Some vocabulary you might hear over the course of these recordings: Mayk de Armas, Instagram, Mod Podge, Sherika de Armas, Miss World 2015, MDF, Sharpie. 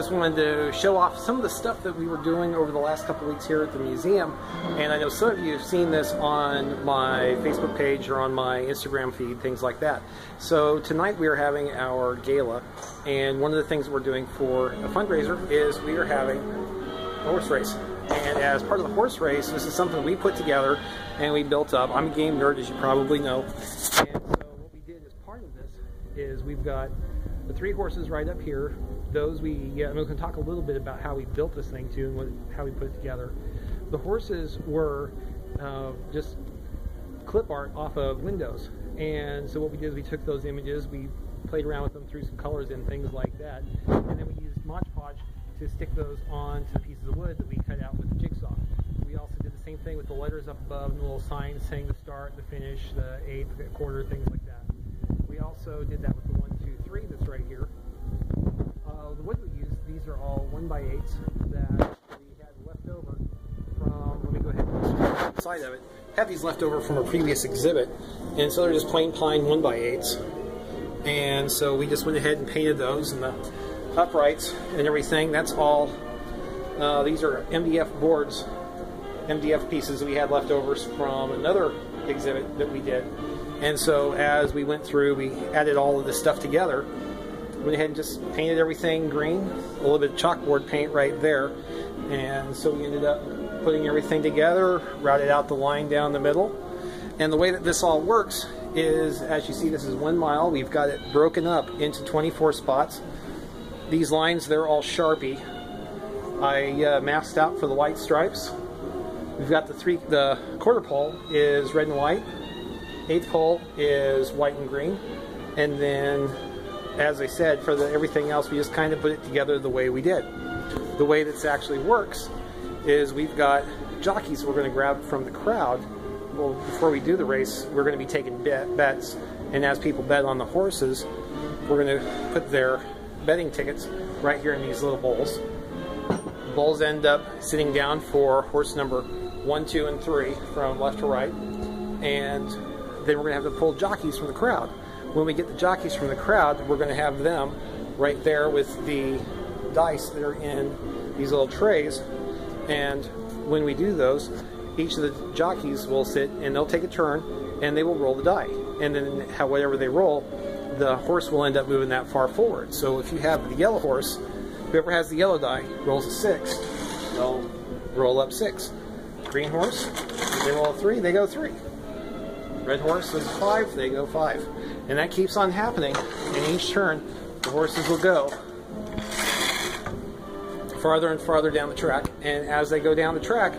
Just wanted to show off some of the stuff that we were doing over the last couple weeks here at the museum. And I know some of you have seen this on my Facebook page or on my Instagram feed, things like that. So tonight we are having our gala, and one of the things we're doing for a fundraiser is we are having a horse race. And as part of the horse race, this is something we put together and we built up. I'm a game nerd, as you probably know. And so what we did as part of this is we've got the three horses right up here. Those we can talk a little bit about how we built this thing too, and how we put it together. The horses were just clip art off of windows, and so what we did is we took those images, we played around with them, threw some colors in, things like that, and then we used Mod Podge to stick those onto pieces of wood that we cut out with the jigsaw. We also did the same thing with the letters up above and the little signs saying the start, the finish, the eighth, the quarter, things like that. We also did that with the 1, 2, 3 that's right here. The wood we used, these are all 1x8s that we had left over from, let me go ahead and inside of it, had these left over from a previous exhibit, and so they're just plain pine 1x8s, and so we just went ahead and painted those and the uprights and everything. That's all, these are MDF boards, MDF pieces we had left over from another exhibit that we did, and so as we went through, we added all of this stuff together. Went ahead and just painted everything green, a little bit of chalkboard paint right there, and so we ended up putting everything together, routed out the line down the middle. And the way that this all works is, as you see, this is 1 mile. We've got it broken up into 24 spots. These lines, they're all Sharpie. I masked out for the white stripes. We've got the quarter pole is red and white, eighth pole is white and green, and then, as I said, for everything else, we just kind of put it together the way we did. The way this actually works is we've got jockeys we're going to grab from the crowd. Well, before we do the race, we're going to be taking bets, and as people bet on the horses, we're going to put their betting tickets right here in these little bowls. The bowls end up sitting down for horse number 1, 2, and 3 from left to right, and then we're going to have to pull jockeys from the crowd. When we get the jockeys from the crowd, we're going to have them right there with the dice that are in these little trays, and when we do those, each of the jockeys will sit and they'll take a turn and they will roll the die, and then whatever they roll, the horse will end up moving that far forward. So if you have the yellow horse, whoever has the yellow die rolls a 6, they'll roll up 6. Green horse, they roll a 3, they go 3. Red horse is 5, they go 5. And that keeps on happening, and each turn the horses will go farther and farther down the track, and as they go down the track,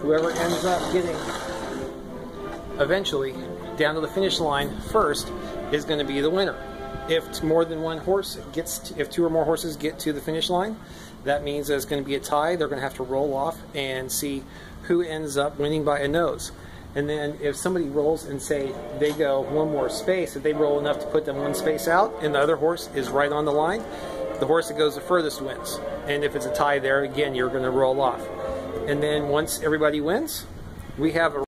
whoever ends up getting eventually down to the finish line first is going to be the winner. If more than one horse gets to, if two or more horses get to the finish line, that means there's going to be a tie. They're going to have to roll off and see who ends up winning by a nose. And then if somebody rolls and say they go one more space, if they roll enough to put them one space out and the other horse is right on the line, the horse that goes the furthest wins. And if it's a tie there, again, you're going to roll off. And then once everybody wins, we have a